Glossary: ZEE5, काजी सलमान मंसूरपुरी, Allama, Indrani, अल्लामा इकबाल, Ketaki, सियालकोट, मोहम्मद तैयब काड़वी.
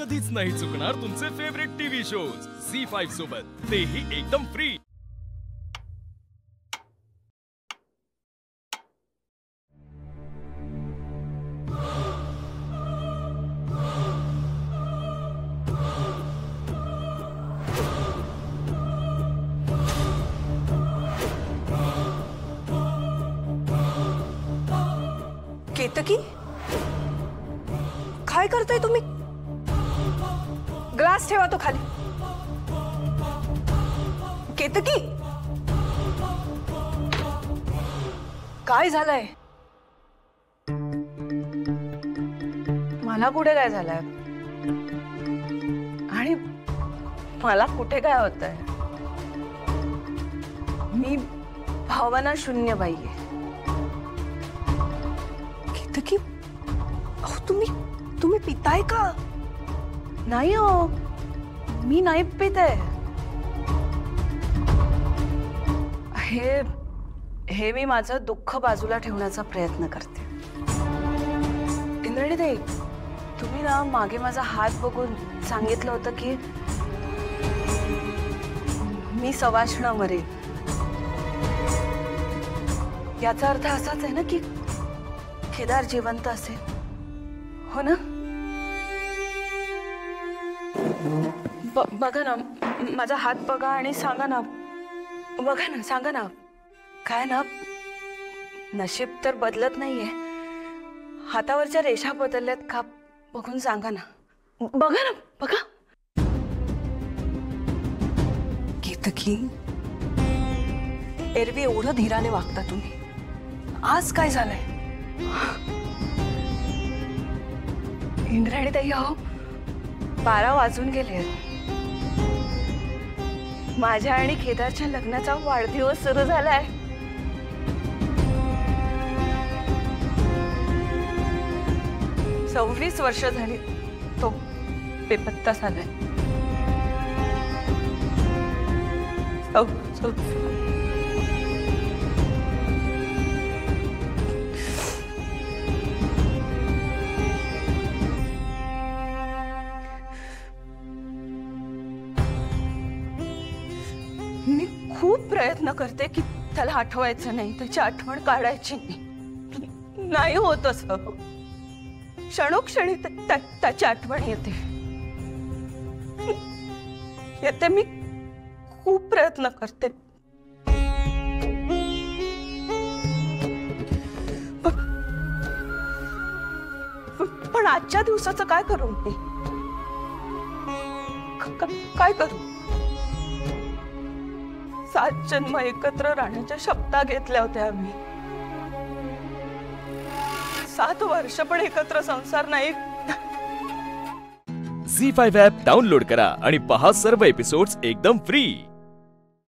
कधीच नाही चुकणार तुमचे फेवरेट टीव्ही शोज ZEE5 सोबत, तेही एकदम फ्री। केतकी, काय करताय तुम्ही? ग्लास ठेवा तो खाली। केतकी, काय झालंय? मला कुठे काय झालंय आणि मला कुठे काय होतंय? मी भावना शून्य बाई आहे। केतकी, तुम्ही पिताय का? नाही हो, मी नाही पित आहे। हे मी माझं दुःख बाजूला ठेवण्याचा प्रयत्न करते। इंद्राणी ताई, तुम्ही ना मागे माझा हात बघून सांगितलं होतं की मी सवाष्ण मरे। याचा अर्थ असाच आहे ना की केदार जीवंत असेल, हो ना? बघा ना, माझा हात बघा आणि सांगा ना, बघा ना, सांगा ना। काय ना, नशीब तर बदलत नाहीये, हातावरच्या रेषा बदलल्यात का बघून सांगा ना, बघा ना, बघा। केतकी, एरवी एवढं धीराने वागता तुम्ही, आज काय झालंय? इंद्राणी ताई, अहो 12 वाजून गेले। माझ्या आणि केदारच्या लग्नाचा वाढदिवस सुरू झालाय। सव्वीस वर्ष झाली तो बेपत्ता झालाय। 20 करते की त्याला आठवायचं नाही, त्याची आठवण काढायची नाही। होत असं क्षणोक्षणी त्याची आठवण येते। मी खूप प्रयत्न करते पण आजच्या दिवसाचं काय करू मी? काय करू? 7 जन्म एकत्र राहण्याच्या शपथा घेतल्या होत्या आम्ही। 7 वर्ष पण एकत्र संसार नाही। ZEE5 ॲप डाउनलोड करा आणि पहा सर्व एपिसोड्स एकदम फ्री।